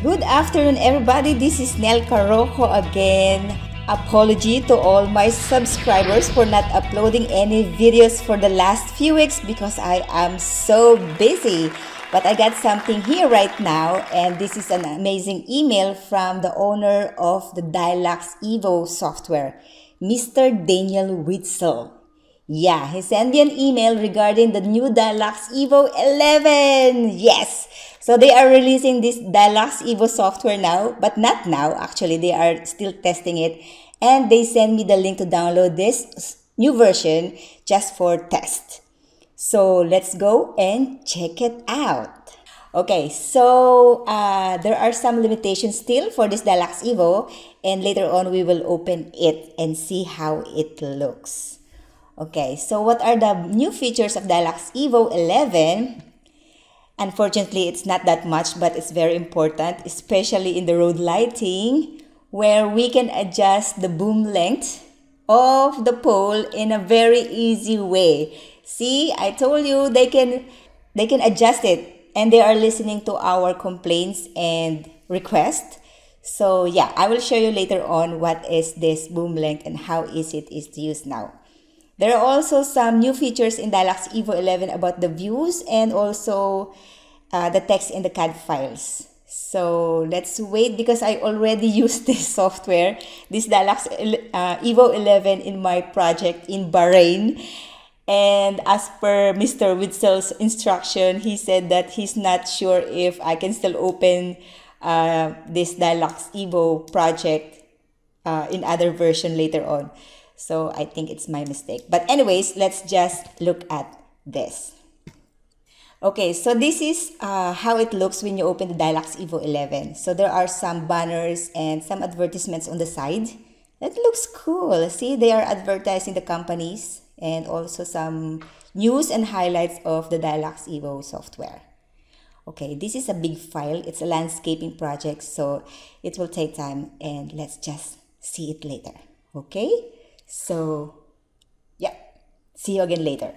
Good afternoon everybody, this is Nelca Roco again. Apology to all my subscribers for not uploading any videos for the last few weeks because I am so busy. But I got something here right now, and this is an amazing email from the owner of the Dialux Evo software, Mr. Daniel Witzel. Yeah, he sent me an email regarding the new Dialux Evo 11. Yes! So they are releasing this Dialux Evo software now, but not now actually, they are still testing it, and they send me the link to download this new version just for test. So let's go and check it out. Okay, so there are some limitations still for this Dialux Evo, and later on we will open it and see how it looks. Okay, so what are the new features of Dialux Evo 11? Unfortunately, it's not that much, but it's very important, especially in the road lighting, where we can adjust the boom length of the pole in a very easy way. See, I told you they can adjust it, and they are listening to our complaints and requests. So yeah, I will show you later on what is this boom length and how easy it is to use now. There are also some new features in Dialux Evo 11 about the views and also the text in the CAD files. So let's wait, because I already used this software, this Dialux Evo 11 in my project in Bahrain. And as per Mr. Witzel's instruction, he said that he's not sure if I can still open this Dialux Evo project in other version later on. So I think it's my mistake. But anyways, let's just look at this. Okay, so this is how it looks when you open the Dialux Evo 11. So there are some banners and some advertisements on the side. That looks cool. See, they are advertising the companies and also some news and highlights of the Dialux Evo software. Okay, this is a big file. It's a landscaping project, so it will take time, and let's just see it later. Okay? So, yeah, see you again later.